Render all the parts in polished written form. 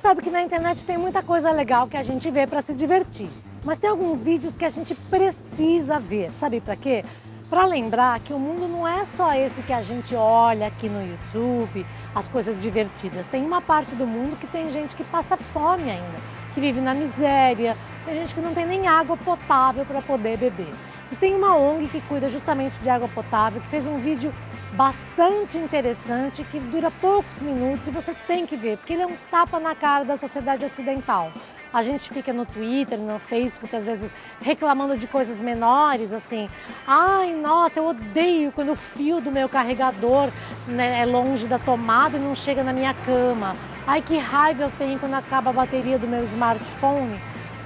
Sabe que na internet tem muita coisa legal que a gente vê para se divertir, mas tem alguns vídeos que a gente precisa ver, sabe para quê? Para lembrar que o mundo não é só esse que a gente olha aqui no YouTube, as coisas divertidas. Tem uma parte do mundo que tem gente que passa fome ainda, que vive na miséria, tem gente que não tem nem água potável para poder beber. E tem uma ONG que cuida justamente de água potável, que fez um vídeo bastante interessante, que dura poucos minutos e você tem que ver, porque ele é um tapa na cara da sociedade ocidental. A gente fica no Twitter, no Facebook, às vezes reclamando de coisas menores, assim. Ai, nossa, eu odeio quando o fio do meu carregador, né, é longe da tomada e não chega na minha cama. Ai, que raiva eu tenho quando acaba a bateria do meu smartphone.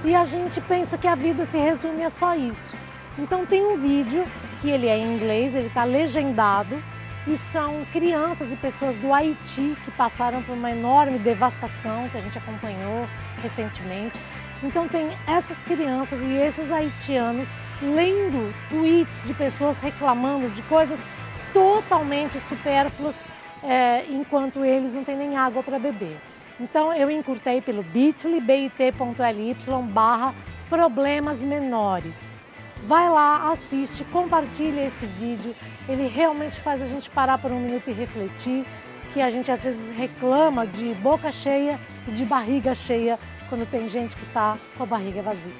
E a gente pensa que a vida se resume a só isso. Então tem um vídeo que ele é em inglês, ele está legendado, e são crianças e pessoas do Haiti que passaram por uma enorme devastação que a gente acompanhou recentemente. Então tem essas crianças e esses haitianos lendo tweets de pessoas reclamando de coisas totalmente supérfluas, enquanto eles não têm nem água para beber. Então eu encurtei pelo bit.ly/problemasmenores. Vai lá, assiste, compartilha esse vídeo, ele realmente faz a gente parar por um minuto e refletir, que a gente às vezes reclama de boca cheia e de barriga cheia quando tem gente que tá com a barriga vazia.